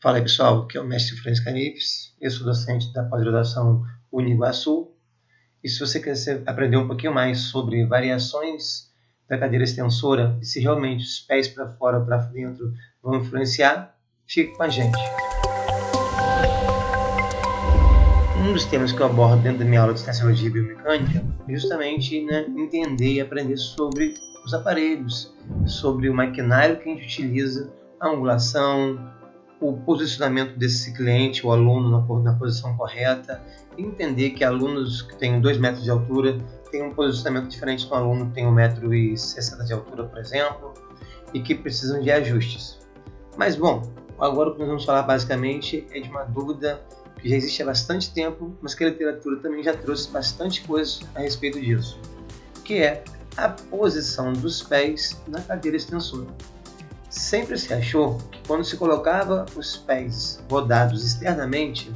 Fala aí, pessoal, aqui é o mestre Franz Knifis, eu sou docente da pós-graduação Uniguaçu, e se você quer aprender um pouquinho mais sobre variações da cadeira extensora e se realmente os pés para fora ou para dentro vão influenciar, fique com a gente. Um dos temas que eu abordo dentro da minha aula de Kinesiologia e Biomecânica é justamente entender e aprender sobre os aparelhos, sobre o maquinário que a gente utiliza, a angulação, o posicionamento desse cliente, o aluno na posição correta, entender que alunos que têm 2 metros de altura têm um posicionamento diferente de um aluno que tem 1,60 m de altura, por exemplo, e que precisam de ajustes. Mas, bom, agora o que nós vamos falar basicamente é de uma dúvida que já existe há bastante tempo, mas que a literatura também já trouxe bastante coisas a respeito disso, que é a posição dos pés na cadeira extensora. Sempre se achou que quando se colocava os pés rodados externamente,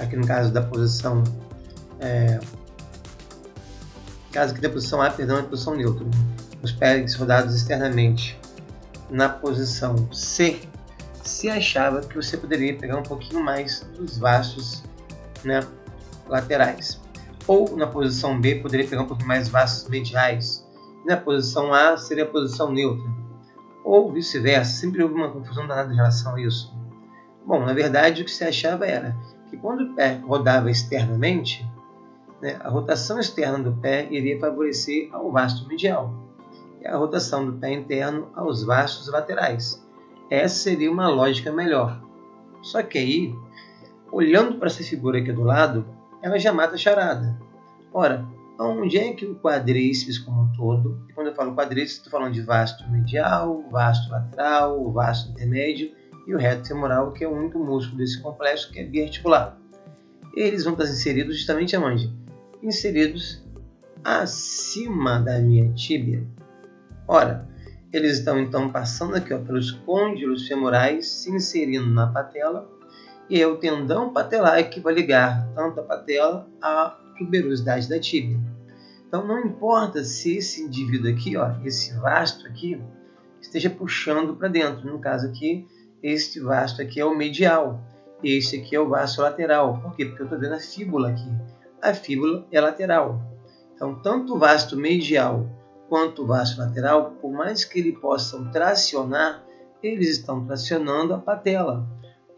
aqui no caso da posição A, perdão, é a posição neutra, os pés rodados externamente na posição C, se achava que você poderia pegar um pouquinho mais dos vastos laterais, ou na posição B poderia pegar um pouquinho mais vastos mediais, e na posição A seria a posição neutra, ou vice-versa. Sempre houve uma confusão danada em relação a isso. Bom, na verdade, o que se achava era que quando o pé rodava externamente, a rotação externa do pé iria favorecer ao vasto medial, e a rotação do pé interno aos vastos laterais. Essa seria uma lógica melhor. Só que aí, olhando para essa figura aqui do lado, ela já mata a charada. Ora, onde é que o quadríceps como um todo, e quando eu falo quadríceps, estou falando de vasto medial, vasto lateral, vasto intermédio e o reto femoral, que é o único músculo desse complexo que é biarticular. Eles vão estar inseridos justamente aonde? Inseridos acima da minha tíbia. Ora, eles estão então passando aqui pelos côndilos femorais, se inserindo na patela, e é o tendão patelar que vai ligar tanto a patela à tuberosidade da tíbia. Então não importa se esse indivíduo aqui, ó, esse vasto aqui, esteja puxando para dentro. No caso aqui, este vasto aqui é o medial, este aqui é o vasto lateral. Por quê? Porque eu estou vendo a fíbula aqui. A fíbula é lateral. Então tanto o vasto medial quanto o vasto lateral, por mais que eles possam tracionar, eles estão tracionando a patela.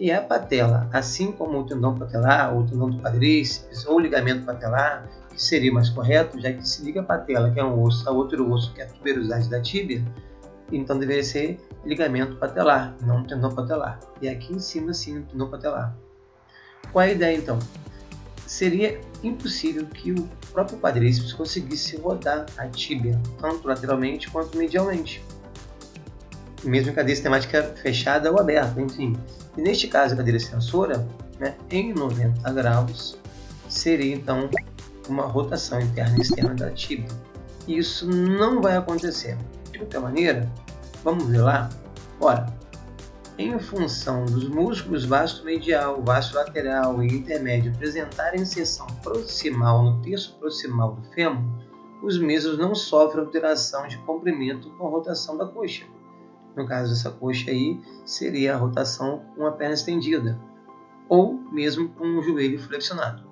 E a patela, assim como o tendão patelar, ou o tendão do quadríceps, ou o ligamento patelar, que seria mais correto, já que se liga a patela, que é um osso, a outro osso, que é a tuberosidade da tíbia, então deveria ser ligamento patelar, não tendão patelar. E aqui em cima, sim, o tendão patelar. Qual é a ideia, então? Seria impossível que o próprio quadríceps conseguisse rodar a tíbia, tanto lateralmente quanto medialmente, mesmo em cadeia sistemática fechada ou aberta, enfim. E neste caso, a cadeira extensora, em 90 graus, seria então uma rotação interna e externa da tíbia. E isso não vai acontecer. De qualquer maneira, vamos ver lá. Ora, em função dos músculos vasto medial, vasto lateral e intermédio apresentarem inserção proximal no terço proximal do fêmur, os mesmos não sofrem alteração de comprimento com a rotação da coxa. No caso dessa coxa aí, seria a rotação com a perna estendida, ou mesmo com o joelho flexionado.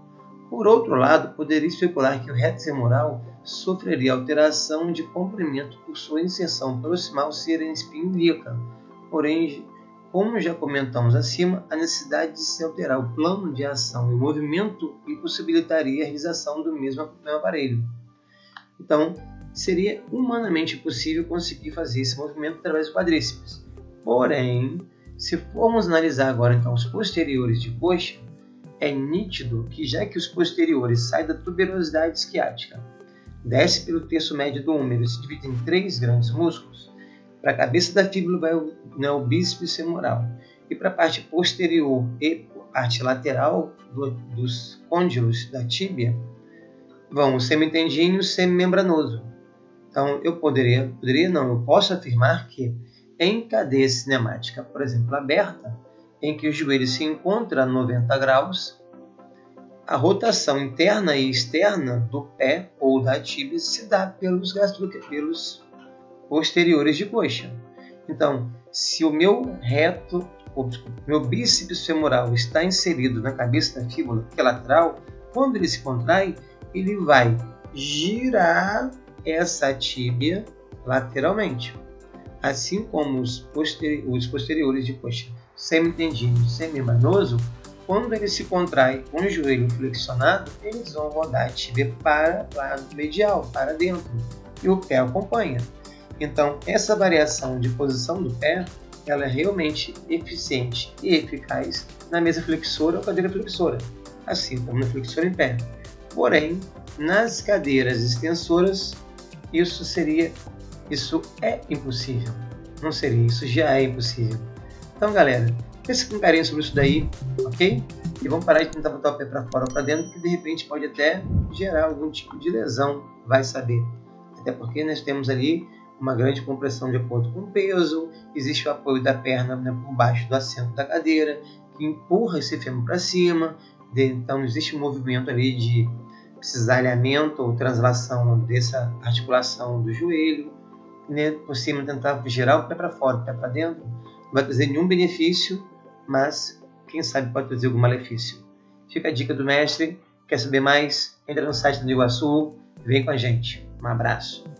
Por outro lado, poderia especular que o reto femoral sofreria alteração de comprimento por sua inserção proximal ser em espinha ilíaca. Porém, como já comentamos acima, a necessidade de se alterar o plano de ação e o movimento impossibilitaria a realização do mesmo aparelho. Então, seria humanamente possível conseguir fazer esse movimento através do quadríceps. Porém, se formos analisar agora então os posteriores de coxa, é nítido que já que os posteriores saem da tuberosidade isquiática, desce pelo terço médio do húmero e se divide em 3 grandes músculos, para a cabeça da fíbula vai o bíceps femoral, e para a parte posterior e parte lateral dos côndilos da tíbia, vão o semitendíneo e o semimembranoso. Então, eu posso afirmar que em cadeia cinemática, por exemplo, aberta, em que o joelho se encontra a 90 graus, a rotação interna e externa do pé ou da tíbia se dá pelos posteriores de coxa. Então, se o meu reto meu bíceps femoral está inserido na cabeça da fíbula lateral, quando ele se contrai, ele vai girar essa tíbia lateralmente. Assim como os posteriores de coxa semitendíneo, semimembranoso, quando ele se contrai com o joelho flexionado, eles vão rodar a tíbia para o lado medial, para dentro, e o pé acompanha. Então, essa variação de posição do pé, ela é realmente eficiente e eficaz na mesa flexora ou cadeira flexora, assim como na flexora em pé. Porém, nas cadeiras extensoras, isso é impossível. Não seria, isso já é impossível. Então, galera, pensa com carinho sobre isso daí, ok? E vamos parar de tentar botar o pé para fora ou para dentro, porque de repente pode até gerar algum tipo de lesão, vai saber. Até porque nós temos ali uma grande compressão de acordo com o peso, existe o apoio da perna, né, por baixo do assento da cadeira, que empurra esse fêmur para cima, então existe um movimento ali de cisalhamento ou translação dessa articulação do joelho, né, por cima tentar girar o pé para fora, o pé para dentro, não vai trazer nenhum benefício, mas quem sabe pode trazer algum malefício. Fica a dica do mestre. Quer saber mais? Entra no site do Iguaçu, vem com a gente. Um abraço.